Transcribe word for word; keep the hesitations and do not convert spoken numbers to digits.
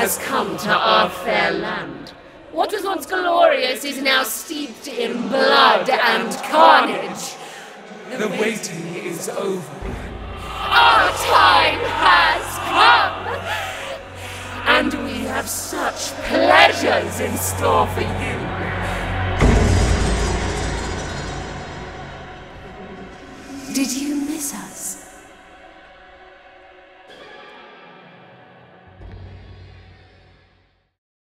has come to our fair land. What was once glorious is now steeped in blood and carnage. The waiting is over. Our time has come! And we have such pleasures in store for you. Did you miss us?